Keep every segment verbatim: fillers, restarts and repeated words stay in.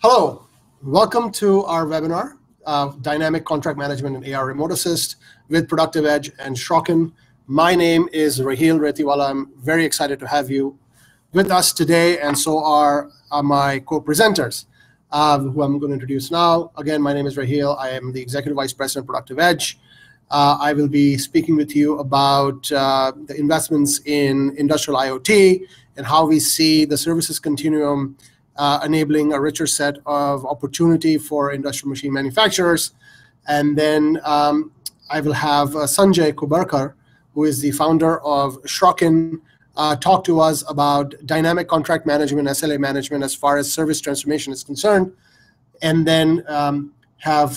Hello, welcome to our webinar of Dynamic Contract Management and A R Remote Assist with Productive Edge and Shrokin. My name is Raheel Retiwala. I'm very excited to have you with us today, and so are, are my co-presenters, uh, who I'm going to introduce now. Again, my name is Raheel. I am the Executive Vice President of Productive Edge. Uh, I will be speaking with you about uh, the investments in industrial IoT and how we see the services continuum Uh, enabling a richer set of opportunity for industrial machine manufacturers. And then um, I will have uh, Sanjay Kubarkar, who is the founder of Shrokin, uh, talk to us about dynamic contract management, S L A management, as far as service transformation is concerned. And then um, have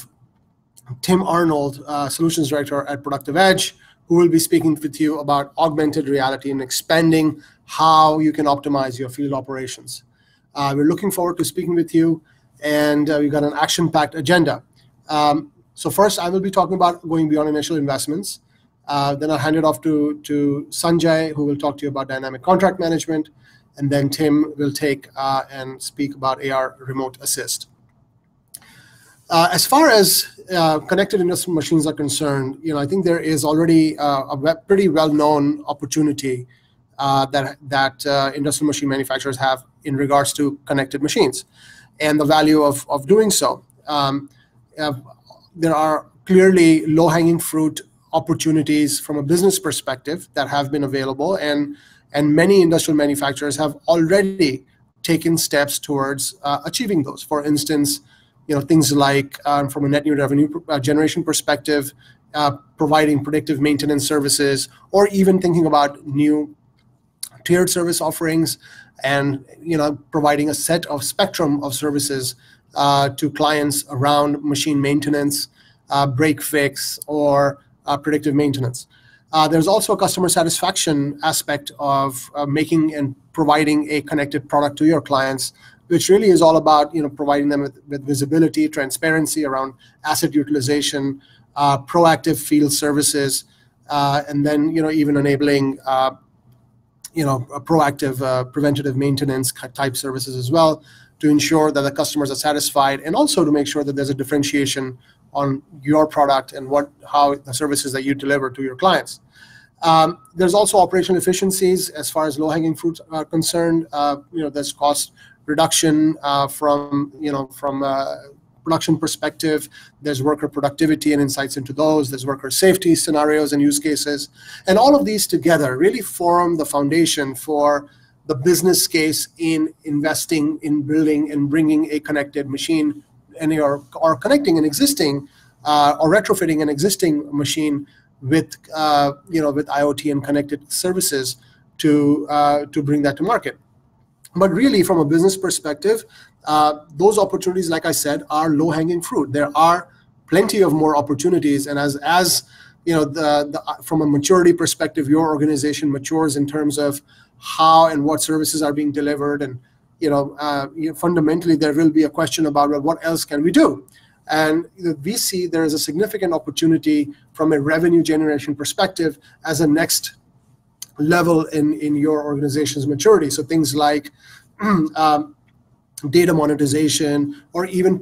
Tim Arnold, uh, Solutions Director at Productive Edge, who will be speaking with you about augmented reality and expanding how you can optimize your field operations. Uh, we're looking forward to speaking with you, and uh, we've got an action-packed agenda. Um, so first, I will be talking about going beyond initial investments. Uh, then I'll hand it off to, to Sanjay, who will talk to you about dynamic contract management, and then Tim will take uh, and speak about A R Remote Assist. Uh, as far as uh, connected industrial machines are concerned, you know, I think there is already uh, a web pretty well-known opportunity Uh, that, that uh, industrial machine manufacturers have in regards to connected machines and the value of, of doing so. Um, uh, there are clearly low-hanging fruit opportunities from a business perspective that have been available, and, and many industrial manufacturers have already taken steps towards uh, achieving those. For instance, you know, things like um, from a net new revenue uh, generation perspective, uh, providing predictive maintenance services, or even thinking about new tiered service offerings, and you know, providing a set of spectrum of services uh, to clients around machine maintenance, uh, break fix, or uh, predictive maintenance. Uh, there's also a customer satisfaction aspect of uh, making and providing a connected product to your clients, which really is all about you know providing them with, with visibility, transparency around asset utilization, uh, proactive field services, uh, and then you know even enabling Uh, you know, a proactive uh, preventative maintenance type services as well, to ensure that the customers are satisfied, and also to make sure that there's a differentiation on your product and what how the services that you deliver to your clients. Um, there's also operational efficiencies as far as low-hanging fruits are concerned. Uh, you know, there's cost reduction uh, from you know from a production perspective. There's worker productivity and insights into those. There's worker safety scenarios and use cases. And all of these together really form the foundation for the business case in investing in building and bringing a connected machine and or, or connecting an existing uh, or retrofitting an existing machine with, uh, you know, with IoT and connected services to, uh, to bring that to market. But really, from a business perspective, Uh, those opportunities, like I said, are low-hanging fruit. There are plenty of more opportunities, and as as you know, the, the from a maturity perspective, your organization matures in terms of how and what services are being delivered, and you know, uh, you know fundamentally, there will be a question about, well, what else can we do? And you know, we see there is a significant opportunity from a revenue generation perspective as a next level in in your organization's maturity. So things like um, data monetization, or even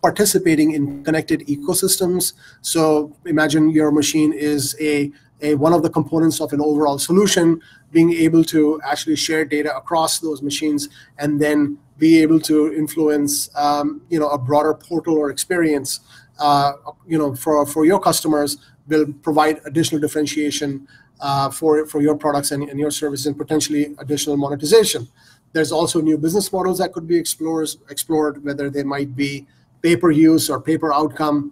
participating in connected ecosystems. So imagine your machine is a, a one of the components of an overall solution, being able to actually share data across those machines, and then be able to influence um, you know, a broader portal or experience uh, you know, for, for your customers, will provide additional differentiation uh, for, for your products and, and your services, and potentially additional monetization. There's also new business models that could be explores, explored, whether they might be pay-per-use or pay-per-outcome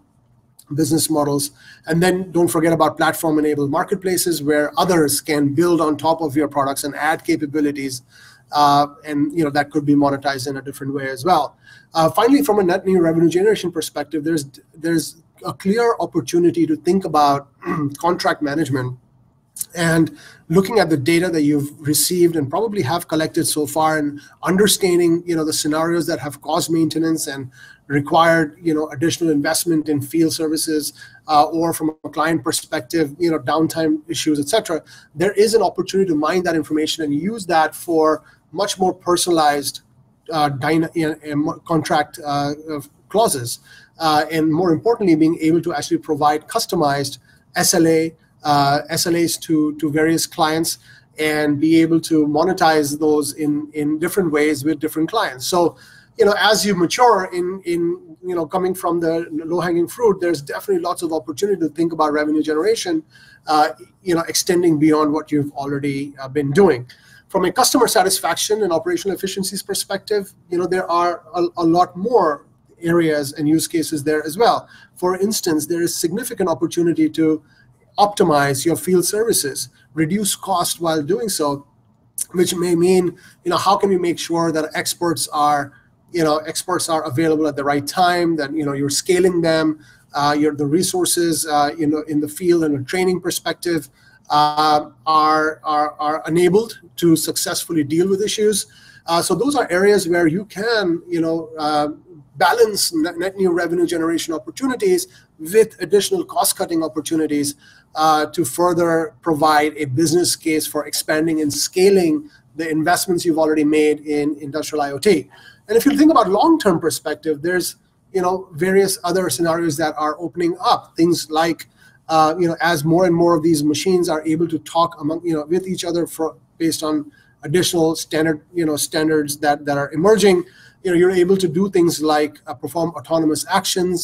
business models. And then don't forget about platform-enabled marketplaces, where others can build on top of your products and add capabilities, uh, and you know that could be monetized in a different way as well. Uh, finally, from a net new revenue generation perspective, there's, there's a clear opportunity to think about contract management and looking at the data that you've received and probably have collected so far, and understanding, you know, the scenarios that have caused maintenance and required, you know, additional investment in field services, uh, or from a client perspective, you know, downtime issues, et cetera. There is an opportunity to mine that information and use that for much more personalized uh, dyna uh, contract uh, clauses, uh, and more importantly, being able to actually provide customized S L A uh, S L As to to various clients, and be able to monetize those in in different ways with different clients. So, you know, as you mature in in you know coming from the low hanging fruit, there's definitely lots of opportunity to think about revenue generation, uh, you know, extending beyond what you've already uh, been doing. From a customer satisfaction and operational efficiencies perspective, you know, there are a, a lot more areas and use cases there as well. For instance, there is significant opportunity to optimize your field services, reduce cost while doing so, which may mean, you know, how can we make sure that experts are, you know, experts are available at the right time, that, you know, you're scaling them, uh, your the resources, uh, you know, in the field and a training perspective, Uh, are, are, are enabled to successfully deal with issues. Uh, so those are areas where you can, you know, uh, balance net new revenue generation opportunities with additional cost-cutting opportunities uh, to further provide a business case for expanding and scaling the investments you've already made in industrial IoT. And if you think about long-term perspective, there's, you know, various other scenarios that are opening up, things like, Uh, you know, as more and more of these machines are able to talk among, you know, with each other for based on additional standard, you know, standards that that are emerging, you know, you're able to do things like uh, perform autonomous actions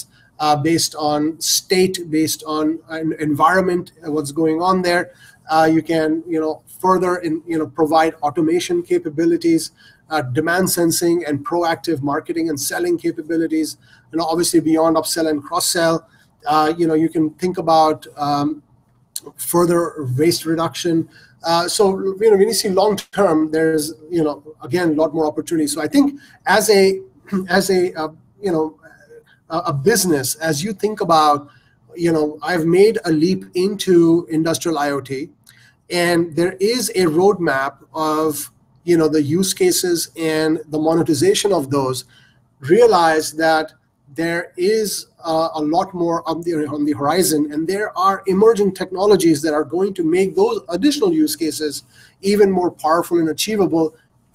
uh, based on state, based on an environment, uh, what's going on there. Uh, you can, you know, further in, you know, provide automation capabilities, uh, demand sensing, and proactive marketing and selling capabilities, and obviously beyond upsell and cross-sell. Uh, you know, you can think about um, further waste reduction. Uh, so, you know, when you see long term, there's, you know, again, a lot more opportunity. So I think as a, as a, uh, you know, a, a business, as you think about, you know, I've made a leap into industrial IoT, and there is a roadmap of, you know, the use cases and the monetization of those, realize that there is uh, a lot more up there on the horizon, and there are emerging technologies that are going to make those additional use cases even more powerful and achievable,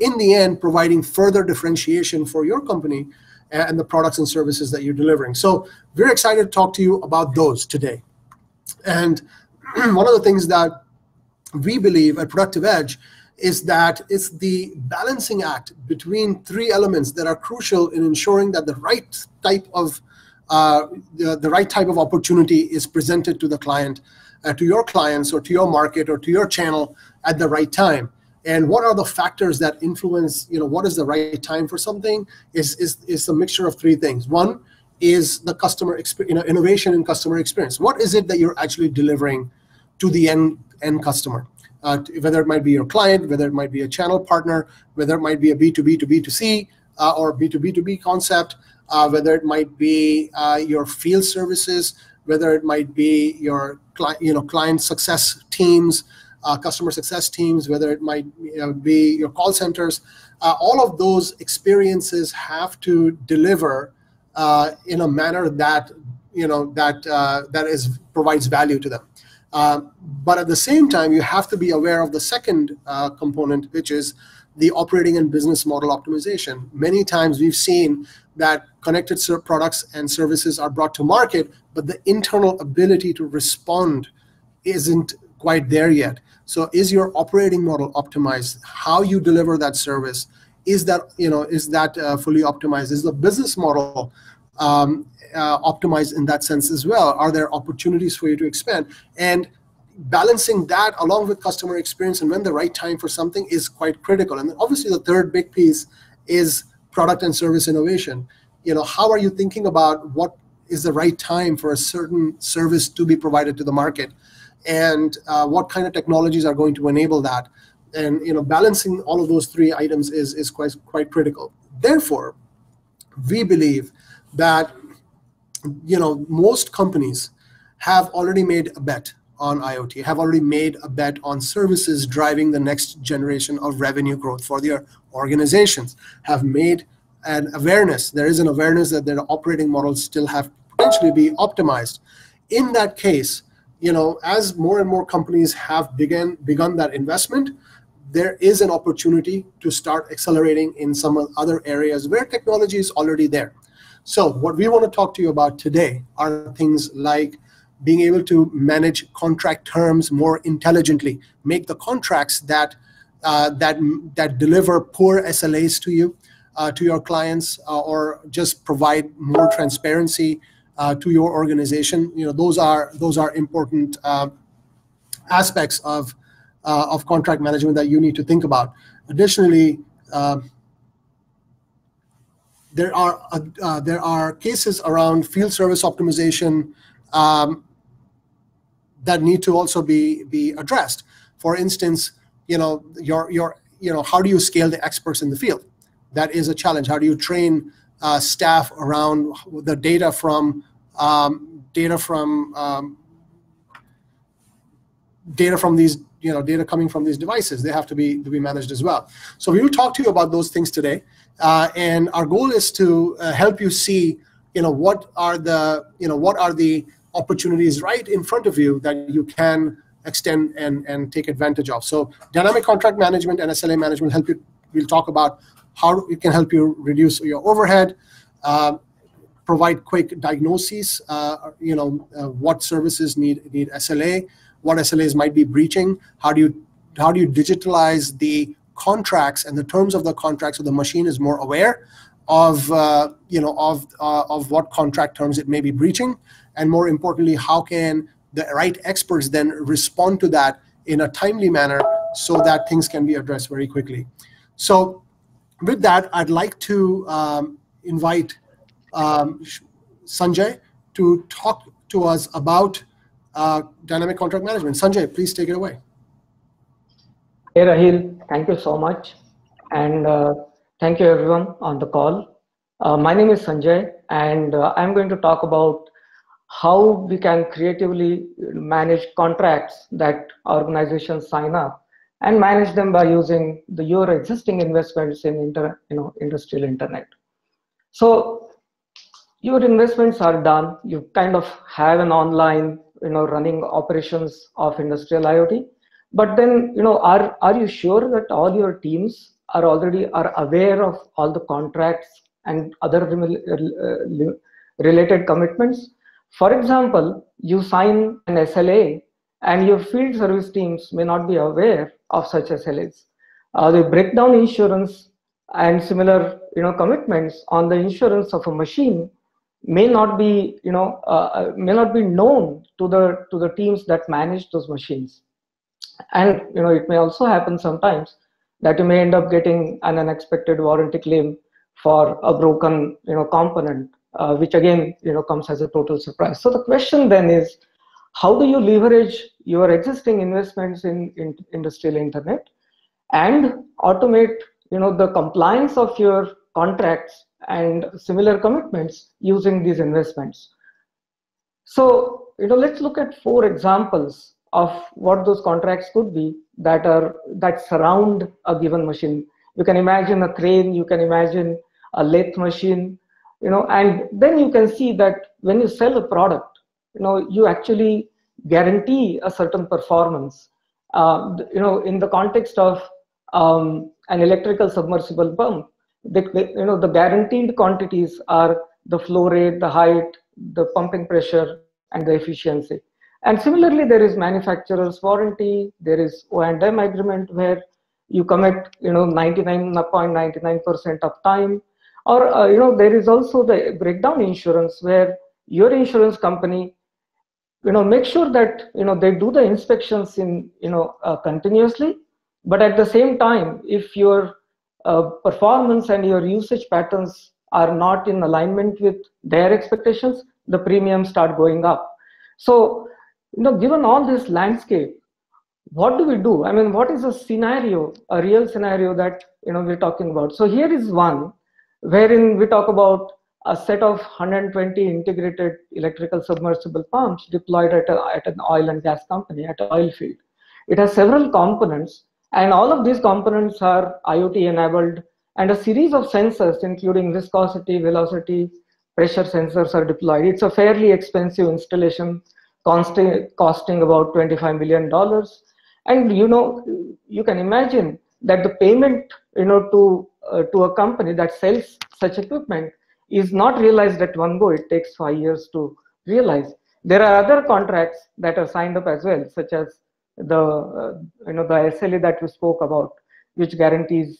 in the end providing further differentiation for your company and the products and services that you're delivering. So we're excited to talk to you about those today. And one of the things that we believe at Productive Edge is that it's the balancing act between three elements that are crucial in ensuring that the right type of uh, the, the right type of opportunity is presented to the client, uh, to your clients, or to your market, or to your channel at the right time. And what are the factors that influence, you know, what is the right time for something? Is is is a mixture of three things. One is the customer exp- you know, innovation and customer experience. What is it that you're actually delivering to the end end customer? Uh, whether it might be your client, whether it might be a channel partner, whether it might be a B two B to B two C uh, or B two B to B concept, uh, whether it might be uh, your field services, whether it might be your cli you know, client success teams, uh, customer success teams, whether it might you know, be your call centers. Uh, all of those experiences have to deliver uh, in a manner that, you know, that, uh, that is, provides value to them. Uh, but at the same time, you have to be aware of the second uh, component, which is the operating and business model optimization. Many times we've seen that connected products and services are brought to market, but the internal ability to respond isn't quite there yet. So is your operating model optimized? How you deliver that service, is that, you know, is that uh, fully optimized? Is the business model Um, uh, optimize in that sense as well? Are there opportunities for you to expand? And balancing that along with customer experience and when the right time for something is quite critical. And obviously the third big piece is product and service innovation. You know, how are you thinking about what is the right time for a certain service to be provided to the market? And uh, what kind of technologies are going to enable that? And, you know, balancing all of those three items is, is quite, quite critical. Therefore, we believe that, you know, most companies have already made a bet on IoT, have already made a bet on services driving the next generation of revenue growth for their organizations, have made an awareness. There is an awareness that their operating models still have potentially be optimized. In that case, you know, as more and more companies have begun, begun that investment, there is an opportunity to start accelerating in some other areas where technology is already there. So what we want to talk to you about today are things like being able to manage contract terms more intelligently, make the contracts that uh, that that deliver poor S L As to you, uh, to your clients, uh, or just provide more transparency uh, to your organization. You know, those are those are important uh, aspects of uh, of contract management that you need to think about. Additionally, Uh, There are uh, uh, there are cases around field service optimization um, that need to also be be addressed. For instance, you know your your you know how do you scale the experts in the field? That is a challenge. How do you train uh, staff around the data from um, data from um, data from these you know data coming from these devices? They have to be to be managed as well. So we will talk to you about those things today. Uh, and our goal is to uh, help you see, you know, what are the, you know, what are the opportunities right in front of you that you can extend and, and take advantage of. So dynamic contract management and S L A management help you. We'll talk about how it can help you reduce your overhead, uh, provide quick diagnoses, uh, you know, uh, what services need, need S L A, what S L As might be breaching, how do you, how do you digitalize the contracts and the terms of the contracts, so the machine is more aware of uh, you know of uh, of what contract terms it may be breaching, and more importantly, how can the right experts then respond to that in a timely manner so that things can be addressed very quickly. So, with that, I'd like to um, invite um, Sanjay to talk to us about uh, dynamic contract management. Sanjay, please take it away. Hey Raheel, thank you so much, and uh, thank you everyone on the call. Uh, my name is Sanjay, and uh, I'm going to talk about how we can creatively manage contracts that organizations sign up and manage them by using the, your existing investments in inter, you know, industrial internet. So your investments are done. You kind of have an online you know, running operations of industrial IoT. But then, you know, are, are you sure that all your teams are already are aware of all the contracts and other related commitments? For example, you sign an S L A and your field service teams may not be aware of such S L As. Uh, they break down insurance and similar, you know, commitments on the insurance of a machine may not be, you know, uh, may not be known to the, to the teams that manage those machines. And you know it may also happen sometimes that you may end up getting an unexpected warranty claim for a broken you know component, uh, which again you know comes as a total surprise. So the question then is, how do you leverage your existing investments in, in industrial internet and automate you know the compliance of your contracts and similar commitments using these investments? So you know let's look at four examples of what those contracts could be that are that surround a given machine. You can imagine a crane, you can imagine a lathe machine, you know, and then you can see that when you sell a product, you know, you actually guarantee a certain performance, uh, you know, in the context of um, an electrical submersible pump. They, they, you know, the guaranteed quantities are the flow rate, the height, the pumping pressure, and the efficiency. And similarly, there is manufacturer's warranty, there is O and M agreement where you commit, you know, ninety-nine point nine nine percent uptime, or, uh, you know, there is also the breakdown insurance where your insurance company, you know, make sure that, you know, they do the inspections in, you know, uh, continuously, but at the same time, if your uh, performance and your usage patterns are not in alignment with their expectations, the premiums start going up. So, you know, given all this landscape, what do we do? I mean, what is a scenario, a real scenario that, you know, we're talking about? So here is one wherein we talk about a set of one hundred twenty integrated electrical submersible pumps deployed at, a, at an oil and gas company, at an oil field. It has several components, and all of these components are IoT enabled, and a series of sensors, including viscosity, velocity, pressure sensors are deployed. It's a fairly expensive installation, Constant, costing about twenty-five million dollars, and you know you can imagine that the payment, you know, to uh, to a company that sells such equipment is not realized at one go. It takes five years to realize. There are other contracts that are signed up as well, such as the uh, you know the S L A that we spoke about, which guarantees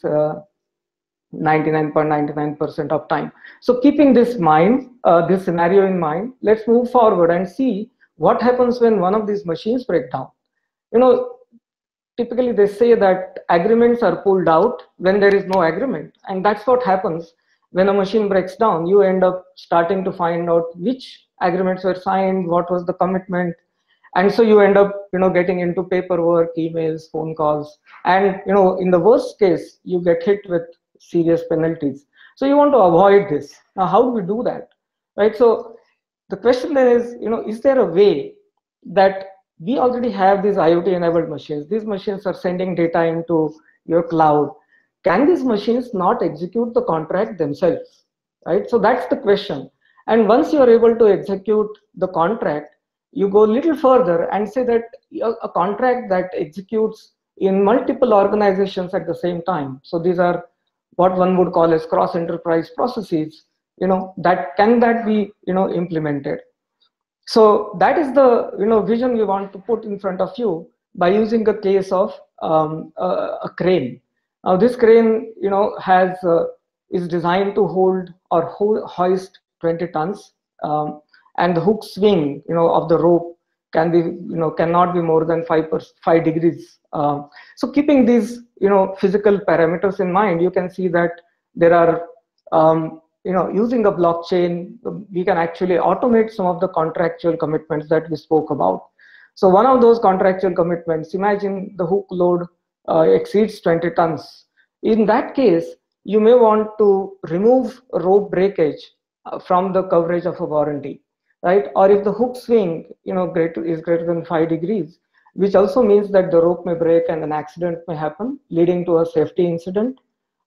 ninety-nine point nine nine percent uptime. So keeping this mind, uh, this scenario in mind, let's move forward and see what happens when one of these machines break down. You know, typically they say that agreements are pulled out when there is no agreement, and that's what happens when a machine breaks down. You end up starting to find out which agreements were signed, what was the commitment, and so you end up, you know, getting into paperwork, emails, phone calls, and you know, in the worst case, you get hit with serious penalties. So you want to avoid this. Now, how do we do that, right? So the question then is, you know, is there a way that we already have these IoT-enabled machines? These machines are sending data into your cloud. Can these machines not execute the contract themselves, right? So that's the question. And once you are able to execute the contract, you go a little further and say that a contract that executes in multiple organizations at the same time. So these are what one would call as cross-enterprise processes. You know, that can that be, you know, implemented? So that is the, you know, vision we want to put in front of you by using a case of um, a, a crane. Now this crane, you know, has uh, is designed to hold or hold, hoist twenty tons, um, and the hook swing, you know, of the rope can be, you know, cannot be more than five per, five degrees. Um, so keeping these, you know, physical parameters in mind, you can see that there are, um, you know, using a blockchain, we can actually automate some of the contractual commitments that we spoke about. So one of those contractual commitments, imagine the hook load uh, exceeds twenty tons. In that case, you may want to remove rope breakage from the coverage of a warranty, right? Or if the hook swing, you know, greater is greater than five degrees, which also means that the rope may break and an accident may happen, leading to a safety incident.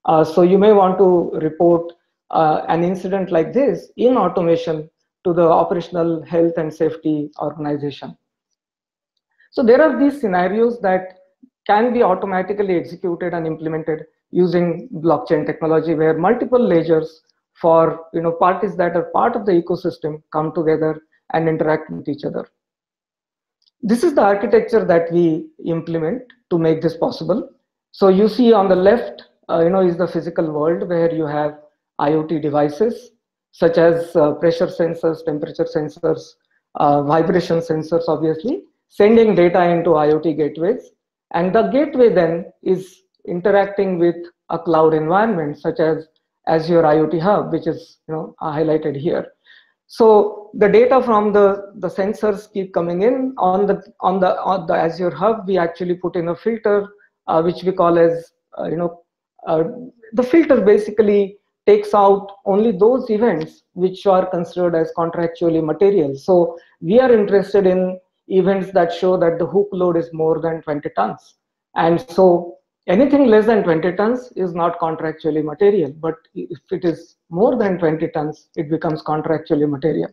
Uh, so you may want to report Uh, an incident like this in automation to the operational health and safety organization. So there are these scenarios that can be automatically executed and implemented using blockchain technology, where multiple layers for, you know, parties that are part of the ecosystem come together and interact with each other. This is the architecture that we implement to make this possible. So you see on the left, uh, you know, is the physical world where you have IoT devices such as uh, pressure sensors, temperature sensors, uh, vibration sensors, obviously, sending data into IoT gateways. And the gateway then is interacting with a cloud environment such as Azure IoT Hub, which is, you know, highlighted here. So the data from the, the sensors keep coming in. On the, on the, on the Azure Hub, we actually put in a filter, uh, which we call as, uh, you know, uh, the filter basically takes out only those events which are considered as contractually material. So we are interested in events that show that the hook load is more than twenty tons. And so anything less than twenty tons is not contractually material, but if it is more than twenty tons, it becomes contractually material.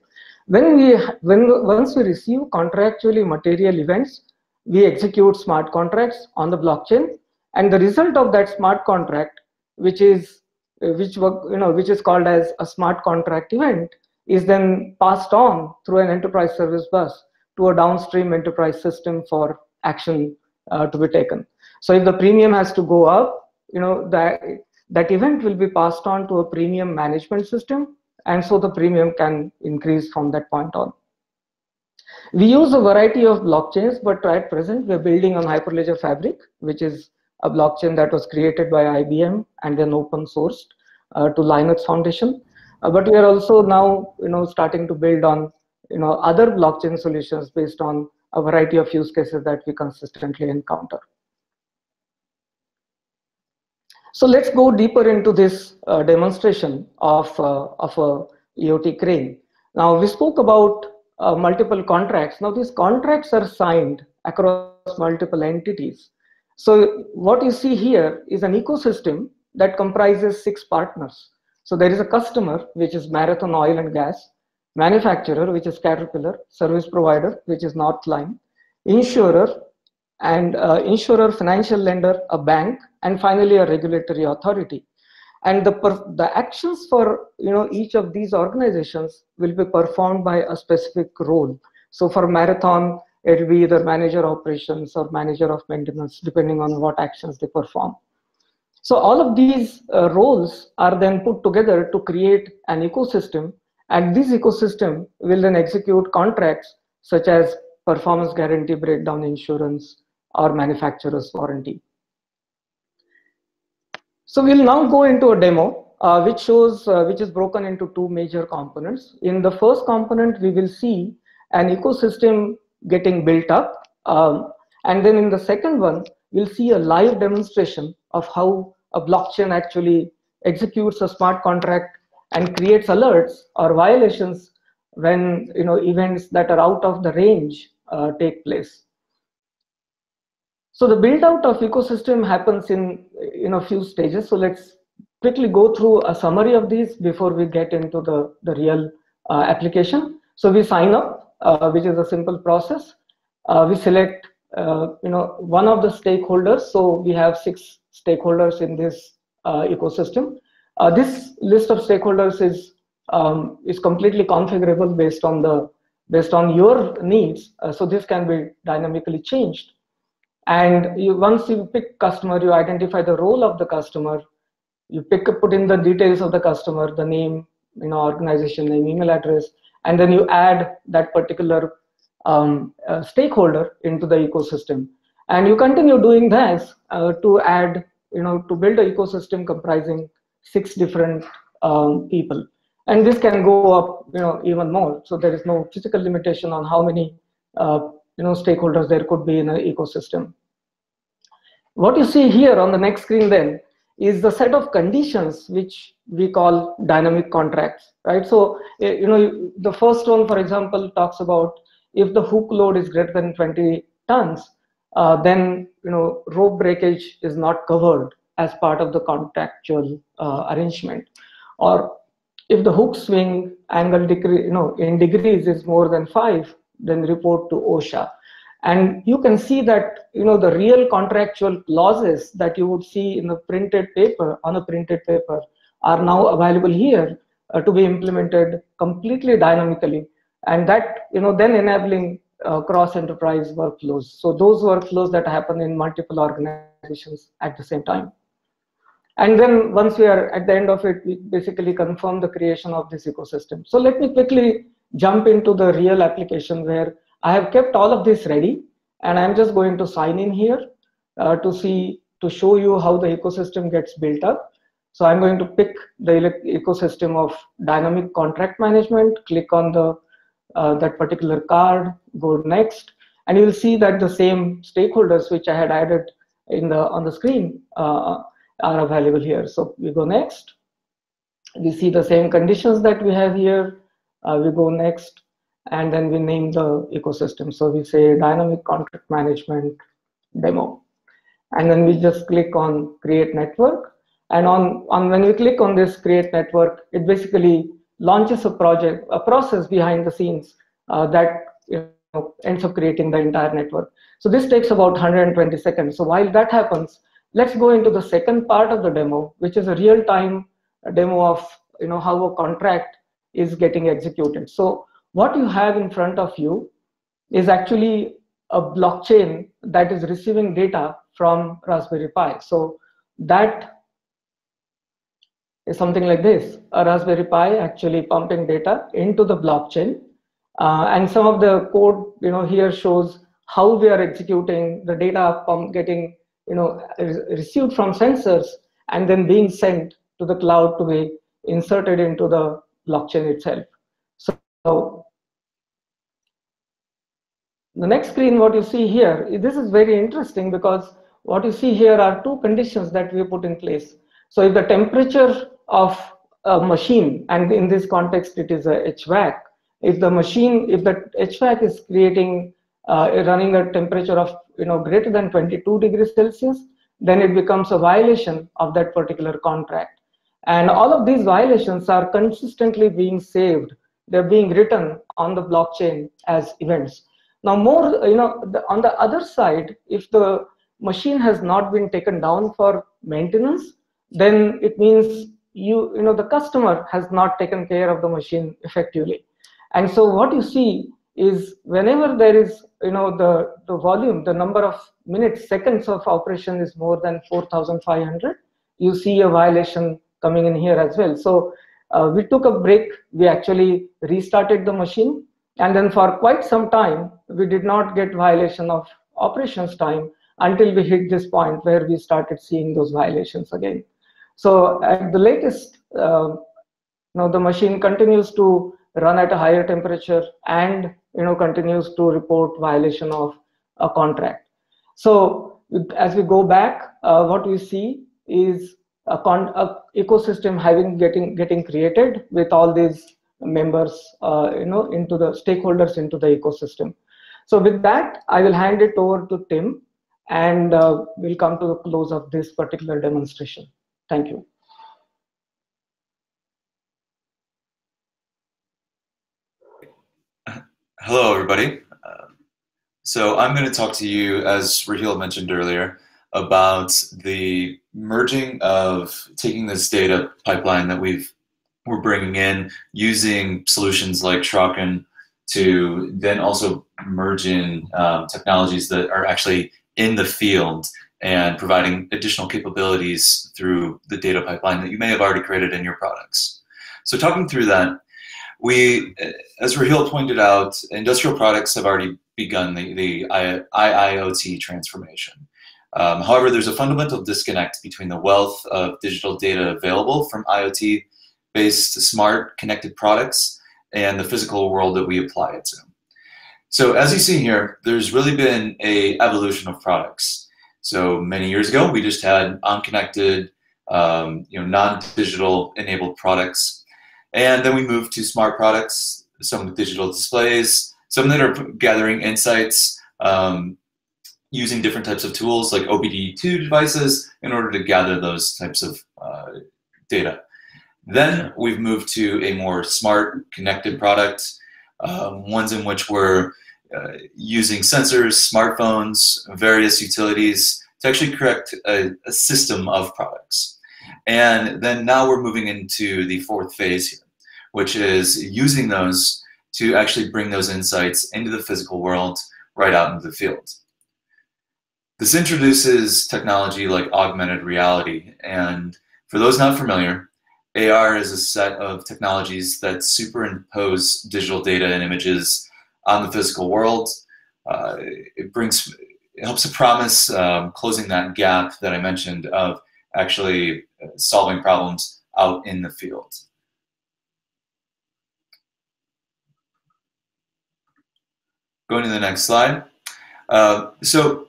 When we, when, once we receive contractually material events, we execute smart contracts on the blockchain, and the result of that smart contract, which is which work, you know, which is called as a smart contract event, is then passed on through an enterprise service bus to a downstream enterprise system for action uh, to be taken. So if the premium has to go up, you know, that, that event will be passed on to a premium management system, and so the premium can increase from that point on. We use a variety of blockchains, but at present we're building on Hyperledger Fabric, which is a blockchain that was created by I B M and then open sourced uh, to Linux Foundation. Uh, but we are also now, you know, starting to build on, you know, other blockchain solutions based on a variety of use cases that we consistently encounter. So let's go deeper into this uh, demonstration of, uh, of a IoT crane. Now we spoke about uh, multiple contracts. Now these contracts are signed across multiple entities. So what you see here is an ecosystem that comprises six partners. So there is a customer, which is Marathon Oil and Gas, manufacturer, which is Caterpillar, service provider, which is Northline, insurer, and uh, insurer, financial lender, a bank, and finally a regulatory authority. And the, the actions for you know, each of these organizations will be performed by a specific role. So for Marathon, it will be either manager operations or manager of maintenance, depending on what actions they perform. So all of these uh, roles are then put together to create an ecosystem, and this ecosystem will then execute contracts such as performance guarantee, breakdown insurance, or manufacturer's warranty. So we'll now go into a demo, uh, which shows, uh, which is broken into two major components. In the first component, we will see an ecosystem getting built up. Um, and then in the second one, we'll see a live demonstration of how a blockchain actually executes a smart contract and creates alerts or violations when you know events that are out of the range uh, take place. So the build out of ecosystem happens in in a few stages. So let's quickly go through a summary of these before we get into the, the real uh, application. So we sign up, uh, which is a simple process. Uh, we select uh, you know, one of the stakeholders. So we have six stakeholders in this uh, ecosystem. Uh, this list of stakeholders is um, is completely configurable based on the based on your needs. Uh, so this can be dynamically changed. And you, once you pick customer, you identify the role of the customer. You pick put in the details of the customer, the name, you know, organization name, email address, and then you add that particular um, uh, stakeholder into the ecosystem. And you continue doing this uh, to add, you know, to build an ecosystem comprising six different um, people. And this can go up, you know, even more. So there is no physical limitation on how many, uh, you know, stakeholders there could be in an ecosystem. What you see here on the next screen then is the set of conditions which we call dynamic contracts, right? So, you know, the first one, for example, talks about if the hook load is greater than twenty tons, uh, then, you know, rope breakage is not covered as part of the contractual uh, arrangement. Or if the hook swing angle degree, you know, in degrees is more than five, then report to OSHA. And you can see that, you know, the real contractual clauses that you would see in the printed paper, on a printed paper, are now available here uh, to be implemented completely dynamically. And that, you know, then enabling uh, cross-enterprise workflows. So those workflows that happen in multiple organizations at the same time. And then once we are at the end of it, we basically confirm the creation of this ecosystem. So let me quickly jump into the real application where I have kept all of this ready, and I'm just going to sign in here uh, to see, to show you how the ecosystem gets built up. So I'm going to pick the ecosystem of dynamic contract management, click on the uh, that particular card, go next, and you'll see that the same stakeholders which I had added in the on the screen uh, are available here. So we go next. We see the same conditions that we have here. Uh, we go next. And then we name the ecosystem. So we say dynamic contract management demo. And then we just click on create network. And on, on when we click on this create network, it basically launches a project, a process behind the scenes uh, that you know, ends up creating the entire network. So this takes about one hundred twenty seconds. So while that happens, let's go into the second part of the demo, which is a real-time demo of you know how a contract is getting executed. So what you have in front of you is actually a blockchain that is receiving data from Raspberry Pi. So that is something like this, a Raspberry Pi actually pumping data into the blockchain. Uh, and some of the code you know, here shows how we are executing the data pump getting you know, received from sensors and then being sent to the cloud to be inserted into the blockchain itself. So the next screen, what you see here, this is very interesting because what you see here are two conditions that we put in place. So if the temperature of a machine, and in this context it is a H V A C, if the machine, if the H V A C is creating, uh, running a temperature of you know greater than twenty-two degrees Celsius, then it becomes a violation of that particular contract. And all of these violations are consistently being saved. They're being written on the blockchain as events. Now, more, you know, the, on the other side, if the machine has not been taken down for maintenance, then it means you, you know, the customer has not taken care of the machine effectively. And so what you see is whenever there is, you know, the, the volume, the number of minutes, seconds of operation is more than four thousand five hundred, you see a violation coming in here as well. So uh, we took a break, we actually restarted the machine, and then for quite some time, we did not get violation of operations time until we hit this point where we started seeing those violations again. So at the latest, uh, now the machine continues to run at a higher temperature and, you know, continues to report violation of a contract. So as we go back, uh, what we see is a con a ecosystem having getting getting created with all these members, uh, you know, into the stakeholders into the ecosystem. So with that, I will hand it over to Tim, and uh, we'll come to the close of this particular demonstration. Thank you. Hello, everybody. Uh, so I'm going to talk to you, as Raheel mentioned earlier, about the merging of taking this data pipeline that we've, we're bringing in, using solutions like Trakon to then also merge in um, technologies that are actually in the field and providing additional capabilities through the data pipeline that you may have already created in your products. So talking through that, we, as Raheel pointed out, industrial products have already begun the, the I I O T transformation. Um, however, there's a fundamental disconnect between the wealth of digital data available from I O T-based smart connected products and the physical world that we apply it to. So as you see here, there's really been a evolution of products. So many years ago, we just had unconnected, um, you know, non-digital enabled products. And then we move to smart products, some with digital displays, some that are gathering insights um, using different types of tools like O B D two devices in order to gather those types of uh, data. Then we've moved to a more smart, connected product, um, ones in which we're uh, using sensors, smartphones, various utilities to actually correct a, a system of products. And then now we're moving into the fourth phase here, which is using those to actually bring those insights into the physical world right out into the field. This introduces technology like augmented reality. And for those not familiar, A R is a set of technologies that superimpose digital data and images on the physical world. Uh, it brings, it helps to promise um, closing that gap that I mentioned of actually solving problems out in the field. Going to the next slide. Uh, so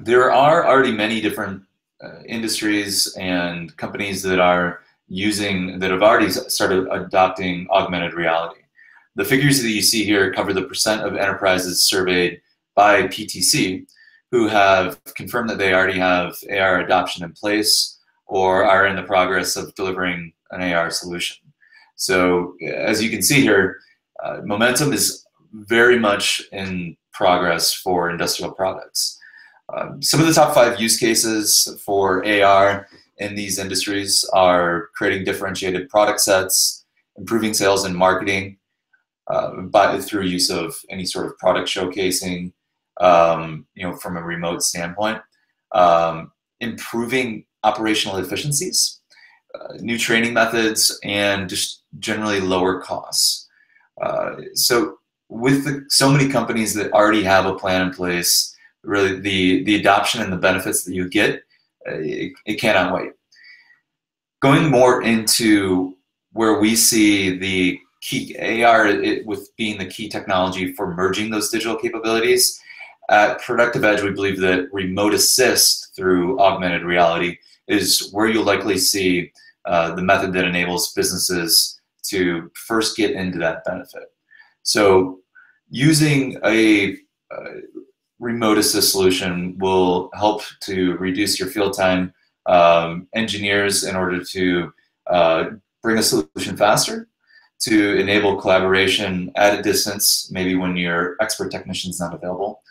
there are already many different uh, industries and companies that are using, that have already started adopting augmented reality. The figures that you see here cover the percent of enterprises surveyed by P T C who have confirmed that they already have A R adoption in place or are in the progress of delivering an A R solution. So as you can see here, uh, momentum is very much in progress for industrial products. Um, some of the top five use cases for A R in these industries are creating differentiated product sets, improving sales and marketing uh, by, through use of any sort of product showcasing, um, you know, from a remote standpoint, um, improving operational efficiencies, uh, new training methods, and just generally lower costs. Uh, so with the, so many companies that already have a plan in place, really the, the adoption and the benefits that you get, uh, it, it cannot wait. Going more into where we see the key A R it, with being the key technology for merging those digital capabilities, at Productive Edge, we believe that remote assist through augmented reality is where you'll likely see uh, the method that enables businesses to first get into that benefit. So using a uh, remote assist solution will help to reduce your field time, um, engineers in order to uh, bring a solution faster, to enable collaboration at a distance, maybe when your expert technician is not available,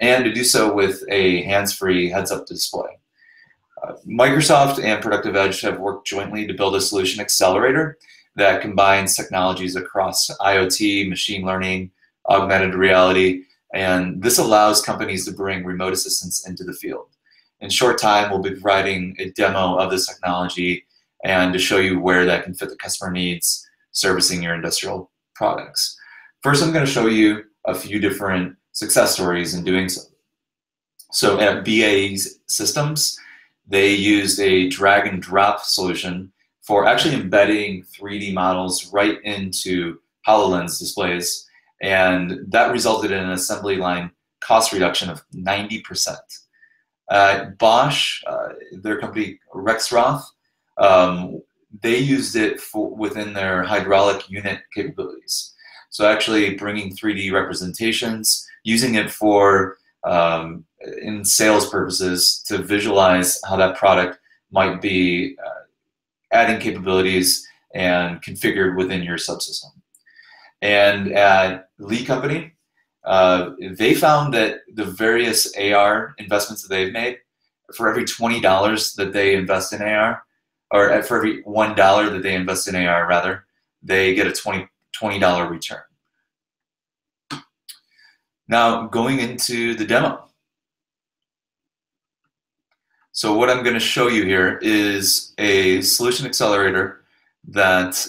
and to do so with a hands-free heads-up display. Uh, Microsoft and Productive Edge have worked jointly to build a solution accelerator that combines technologies across IoT, machine learning, augmented reality, and this allows companies to bring remote assistance into the field. In short time, we'll be providing a demo of this technology and to show you where that can fit the customer needs servicing your industrial products. First, I'm going to show you a few different success stories in doing so. So at B A E Systems, they used a drag and drop solution for actually embedding three D models right into HoloLens displays, and that resulted in an assembly line cost reduction of ninety percent. Uh, Bosch, uh, their company Rexroth, um, they used it for within their hydraulic unit capabilities. So actually bringing three D representations, using it for um, in sales purposes to visualize how that product might be uh, adding capabilities and configured within your subsystem. And at Lee Company, uh, they found that the various A R investments that they've made, for every twenty dollars that they invest in A R, or for every one dollar that they invest in A R rather, they get a twenty dollar return. Now going into the demo. So what I'm going to show you here is a solution accelerator that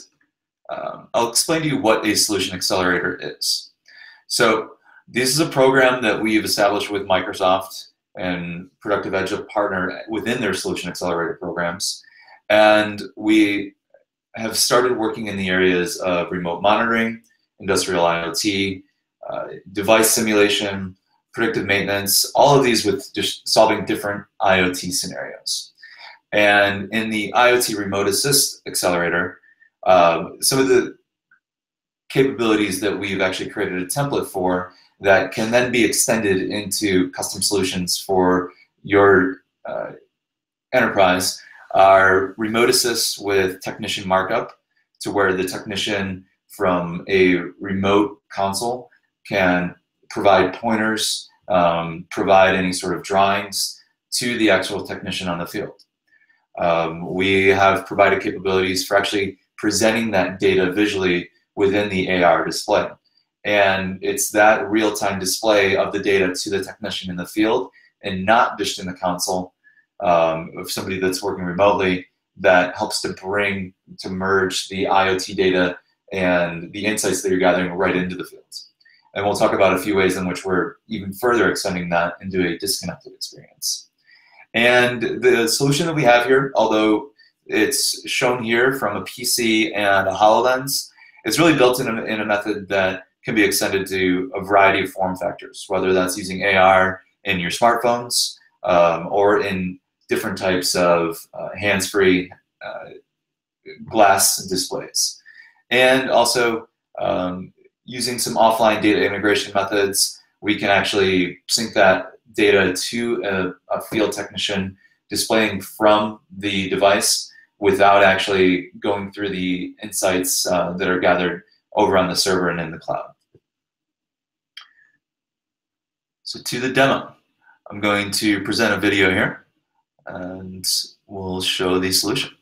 um, I'll explain to you what a solution accelerator is. So this is a program that we've established with Microsoft and Productive Edge, a partner within their solution accelerator programs. And we have started working in the areas of remote monitoring, industrial IoT, uh, device simulation, predictive maintenance, all of these with just solving different IoT scenarios. And in the IoT Remote Assist Accelerator, uh, some of the capabilities that we've actually created a template for that can then be extended into custom solutions for your uh, enterprise are Remote Assist with technician markup, to where the technician from a remote console can provide pointers, um, provide any sort of drawings to the actual technician on the field. Um, we have provided capabilities for actually presenting that data visually within the A R display. And it's that real-time display of the data to the technician in the field and not just in the console um, of somebody that's working remotely that helps to bring, to merge the IoT data and the insights that you're gathering right into the field. And we'll talk about a few ways in which we're even further extending that into a disconnected experience. And the solution that we have here, although it's shown here from a P C and a HoloLens, it's really built in a, in a method that can be extended to a variety of form factors, whether that's using A R in your smartphones um, or in different types of uh, hands-free uh, glass displays. And also, um, using some offline data integration methods, we can actually sync that data to a, a field technician displaying from the device without actually going through the insights uh, that are gathered over on the server and in the cloud. So to the demo, I'm going to present a video here and we'll show the solution.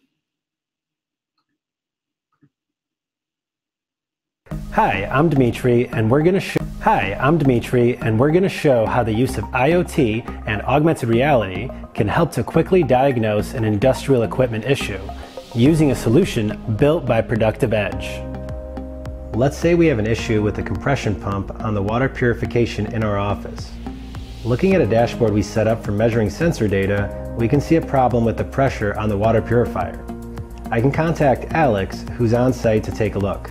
Hi, I'm Dimitri, and we're going to show. Hi, I'm Dimitri, and we're going to show how the use of IoT and augmented reality can help to quickly diagnose an industrial equipment issue using a solution built by Productive Edge. Let's say we have an issue with the compression pump on the water purification in our office. Looking at a dashboard we set up for measuring sensor data, we can see a problem with the pressure on the water purifier. I can contact Alex, who's on site, to take a look.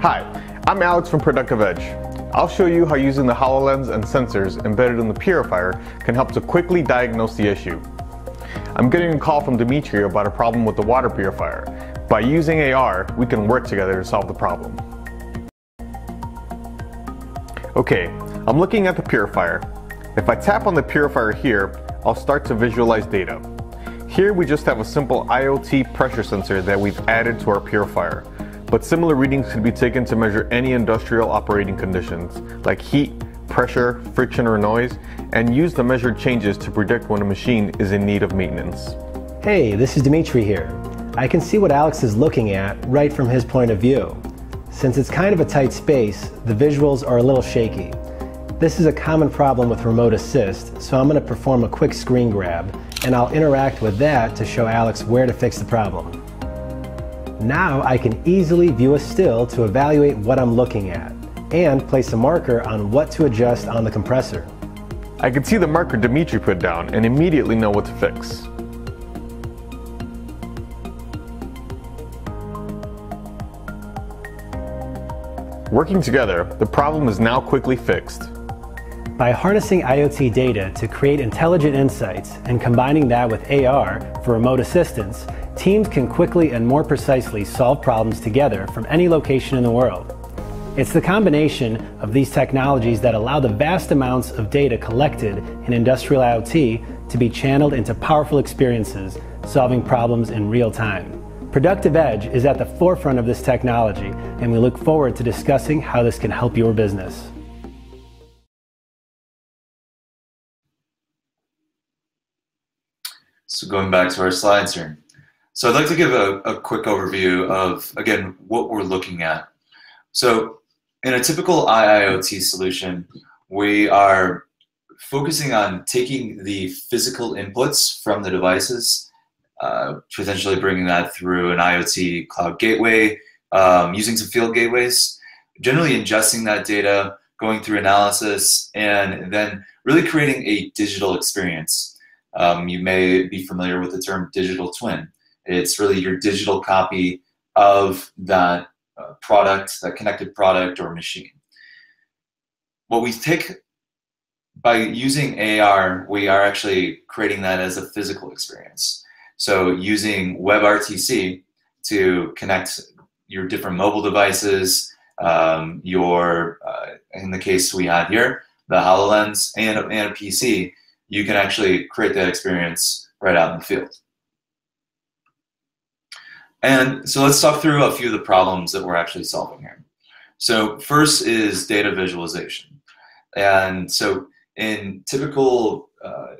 Hi, I'm Alex from Productive Edge. I'll show you how using the HoloLens and sensors embedded in the purifier can help to quickly diagnose the issue. I'm getting a call from Dimitri about a problem with the water purifier. By using A R, we can work together to solve the problem. Okay, I'm looking at the purifier. If I tap on the purifier here, I'll start to visualize data. Here we just have a simple IoT pressure sensor that we've added to our purifier. But similar readings could be taken to measure any industrial operating conditions, like heat, pressure, friction, or noise, and use the measured changes to predict when a machine is in need of maintenance. Hey, this is Dimitri here. I can see what Alex is looking at right from his point of view. Since it's kind of a tight space, the visuals are a little shaky. This is a common problem with remote assist, so I'm going to perform a quick screen grab, and I'll interact with that to show Alex where to fix the problem. Now I can easily view a still to evaluate what I'm looking at, and place a marker on what to adjust on the compressor. I could see the marker Dimitri put down and immediately know what to fix. Working together, the problem is now quickly fixed. By harnessing IoT data to create intelligent insights and combining that with A R for remote assistance, teams can quickly and more precisely solve problems together from any location in the world. It's the combination of these technologies that allow the vast amounts of data collected in industrial IoT to be channeled into powerful experiences, solving problems in real time. Productive Edge is at the forefront of this technology, and we look forward to discussing how this can help your business. So going back to our slides here. So I'd like to give a, a quick overview of, again, what we're looking at. So in a typical I I O T solution, we are focusing on taking the physical inputs from the devices, Uh, potentially bringing that through an IoT cloud gateway, um, using some field gateways, generally ingesting that data, going through analysis, and then really creating a digital experience. Um, you may be familiar with the term digital twin. It's really your digital copy of that uh, product, that connected product or machine. What we take by using A R, we are actually creating that as a physical experience. So using WebRTC to connect your different mobile devices, um, your, uh, in the case we had here, the HoloLens and, and a P C, you can actually create that experience right out in the field. And so let's talk through a few of the problems that we're actually solving here. So first is data visualization. And so in typical uh,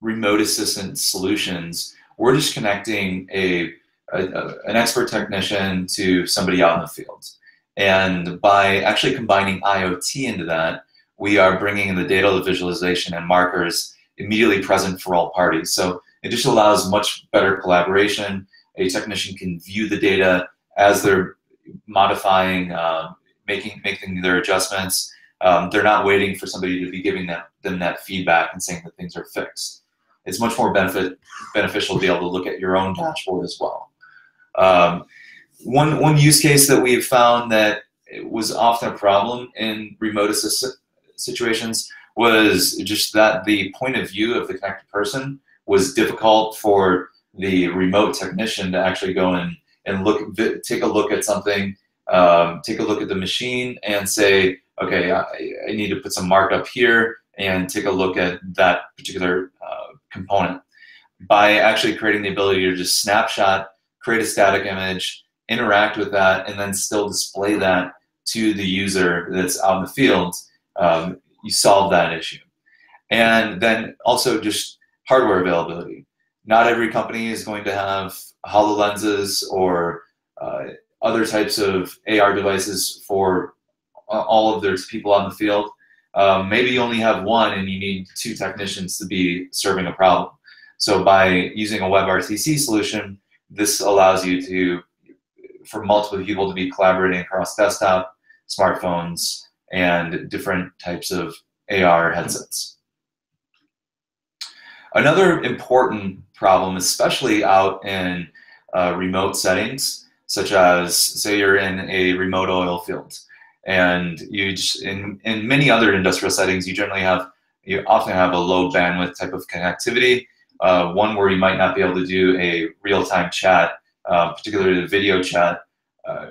remote assistant solutions, we're just connecting a, a, a an expert technician to somebody out in the field. And by actually combining IoT into that, we are bringing in the data, the visualization, and markers immediately present for all parties. So it just allows much better collaboration. A technician can view the data as they're modifying, uh, making, making their adjustments. Um, they're not waiting for somebody to be giving them, them that feedback and saying that things are fixed. It's much more benefit, beneficial to be able to look at your own dashboard as well. Um, one, one use case that we've found that was often a problem in remote assist situations was just that the point of view of the connected person was difficult for the remote technician to actually go in and look, take a look at something, um, take a look at the machine and say, okay, I, I need to put some markup here and take a look at that particular uh, component. By actually creating the ability to just snapshot, create a static image, interact with that, and then still display that to the user that's out in the field, um, you solve that issue. And then also just hardware availability. Not every company is going to have HoloLenses or uh, other types of A R devices for all of those people on the field. Um, maybe you only have one and you need two technicians to be serving a problem. So by using a WebRTC solution, this allows you to, for multiple people to be collaborating across desktop, smartphones, and different types of A R headsets. Another important problem, especially out in uh, remote settings, such as say you're in a remote oil field. And you just, in, in many other industrial settings, you generally have, you often have a low bandwidth type of connectivity, uh, one where you might not be able to do a real-time chat, uh, particularly the video chat, uh,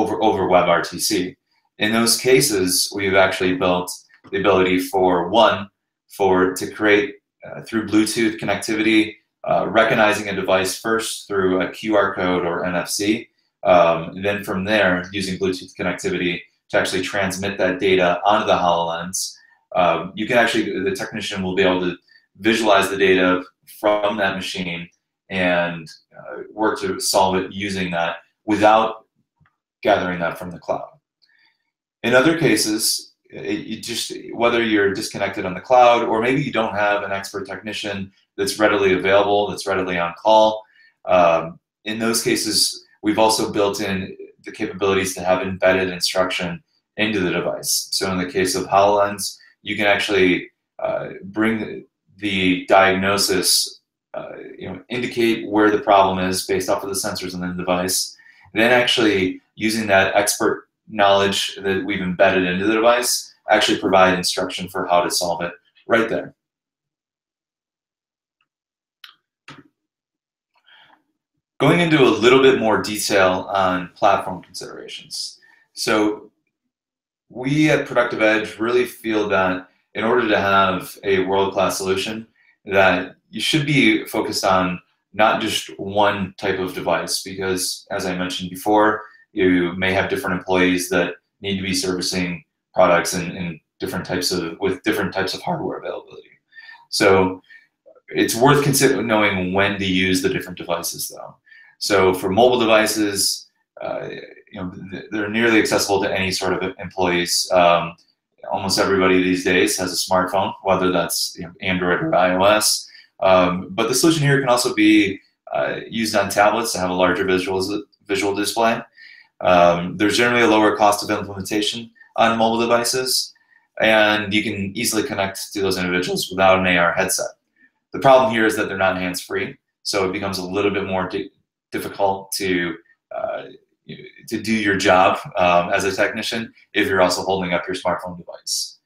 over, over WebRTC. In those cases, we've actually built the ability for one, for to create uh, through Bluetooth connectivity, uh, recognizing a device first through a Q R code or N F C, Um, and then from there, using Bluetooth connectivity to actually transmit that data onto the HoloLens, um, you can actually, the technician will be able to visualize the data from that machine and uh, work to solve it using that without gathering that from the cloud. In other cases, it, you just, whether you're disconnected on the cloud or maybe you don't have an expert technician that's readily available, that's readily on call, um, in those cases, we've also built in the capabilities to have embedded instruction into the device. So in the case of HoloLens, you can actually uh, bring the diagnosis, uh, you know, indicate where the problem is based off of the sensors in the device, and then actually using that expert knowledge that we've embedded into the device, actually provide instruction for how to solve it right there. Going into a little bit more detail on platform considerations. So we at Productive Edge really feel that in order to have a world-class solution, that you should be focused on not just one type of device, because as I mentioned before, you may have different employees that need to be servicing products in, in different types of, with different types of hardware availability. So it's worth considering knowing when to use the different devices though. So for mobile devices, uh, you know, they're nearly accessible to any sort of employees. Um, almost everybody these days has a smartphone, whether that's you know, Android or iOS. Um, but the solution here can also be uh, used on tablets to have a larger visual, visual display. Um, there's generally a lower cost of implementation on mobile devices, and you can easily connect to those individuals without an A R headset. The problem here is that they're not hands-free, so it becomes a little bit more di difficult to uh, to do your job um, as a technician if you're also holding up your smartphone device.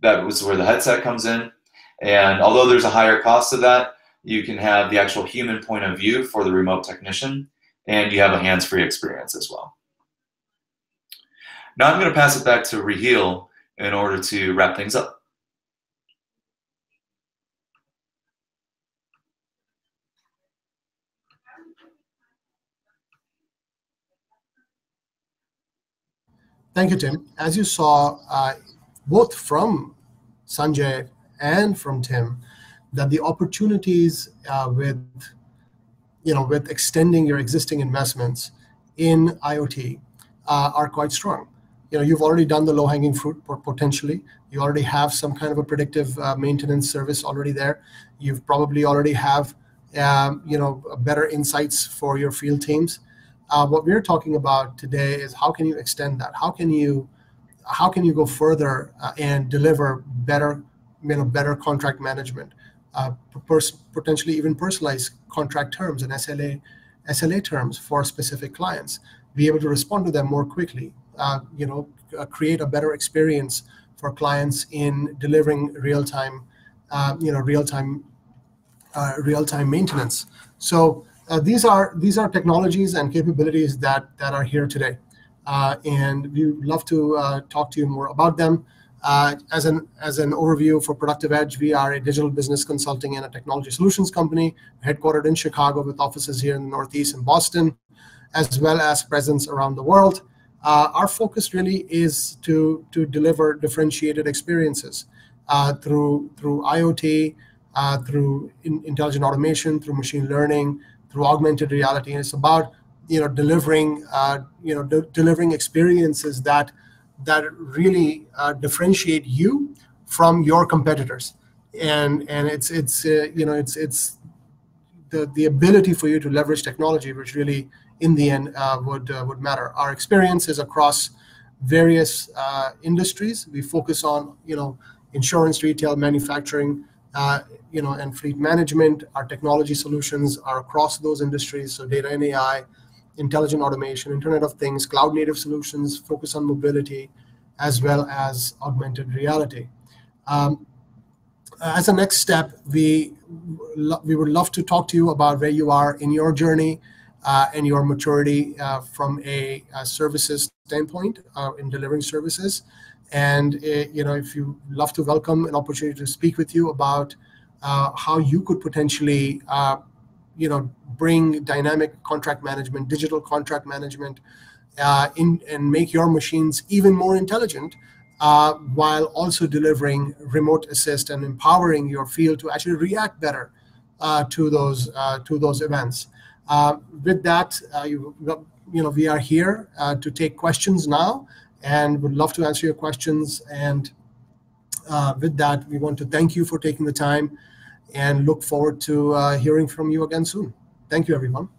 That was where the headset comes in, and although there's a higher cost to that, you can have the actual human point of view for the remote technician, and you have a hands-free experience as well. Now I'm going to pass it back to Raheel in order to wrap things up. Thank you, Tim. As you saw, uh, both from Sanjay and from Tim, that the opportunities uh, with, you know, with extending your existing investments in IoT uh, are quite strong. You know, you've already done the low-hanging fruit potentially. You already have some kind of a predictive uh, maintenance service already there. You've probably already have, um, you know, better insights for your field teams. Uh, what we're talking about today is how can you extend that? How can you, how can you go further uh, and deliver better, you know, better contract management, uh, potentially even personalized contract terms and S L A, S L A terms for specific clients. Be able to respond to them more quickly. Uh, you know, uh, create a better experience for clients in delivering real-time, uh, you know, real-time, uh, real-time maintenance. So. Uh, these are these are technologies and capabilities that that are here today, uh, and we would love to uh, talk to you more about them. Uh, as an as an overview for Productive Edge, we are a digital business consulting and a technology solutions company headquartered in Chicago with offices here in the Northeast and Boston, as well as presence around the world. Uh, our focus really is to to deliver differentiated experiences uh, through through IoT, uh, through in, intelligent automation, through machine learning, through augmented reality, and it's about you know delivering uh, you know de delivering experiences that that really uh, differentiate you from your competitors, and and it's it's uh, you know it's it's the the ability for you to leverage technology, which really in the end uh, would uh, would matter. Our experiences across various uh, industries. We focus on you know insurance, retail, manufacturing. Uh, you know, and fleet management. Our technology solutions are across those industries, so data and A I, intelligent automation, Internet of Things, cloud-native solutions, focus on mobility, as well as augmented reality. Um, as a next step, we, we would love to talk to you about where you are in your journey uh, and your maturity uh, from a, a services standpoint uh, in delivering services. And uh, you know, if you love to welcome an opportunity to speak with you about uh, how you could potentially uh, you know, bring dynamic contract management, digital contract management, uh, in, and make your machines even more intelligent, uh, while also delivering remote assist and empowering your field to actually react better uh, to those uh, to those events. Uh, with that, uh, you, you know, we are here uh, to take questions now, and would love to answer your questions. And uh, with that, we want to thank you for taking the time, and look forward to uh, hearing from you again soon. Thank you, everyone.